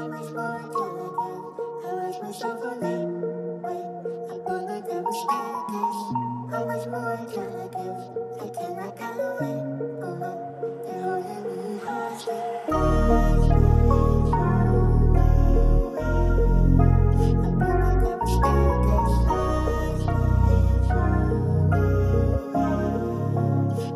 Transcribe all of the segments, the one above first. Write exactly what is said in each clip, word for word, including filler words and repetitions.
How much more until I die? I watch myself a late wait. I burn like I was staircase. How much more until I give? I cannot get away. Oh no, they're holding me hostage. Always believe you're away. I burn like I was staircase. Always believe you're away.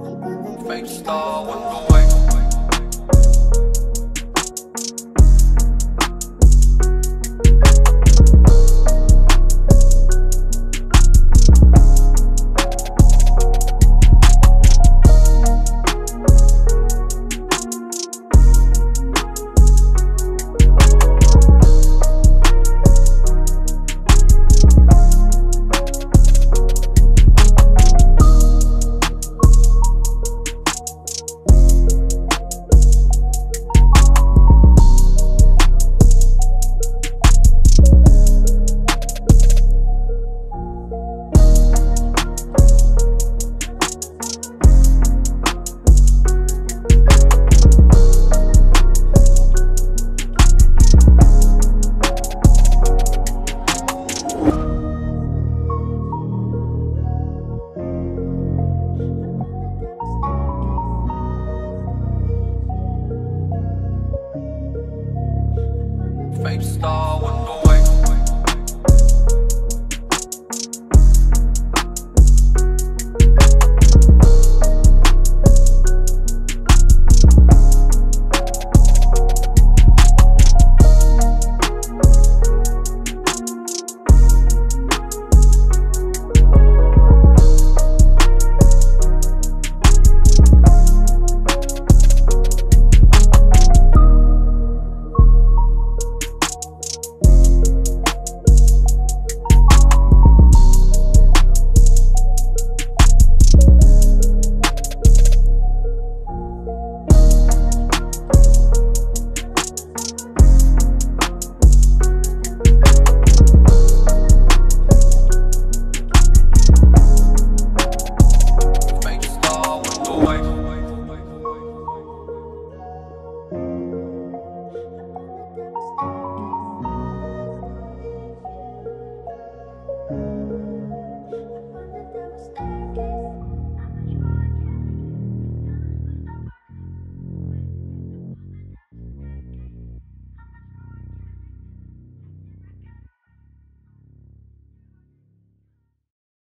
I burn like I was staircase. FabeStar. FabeStar.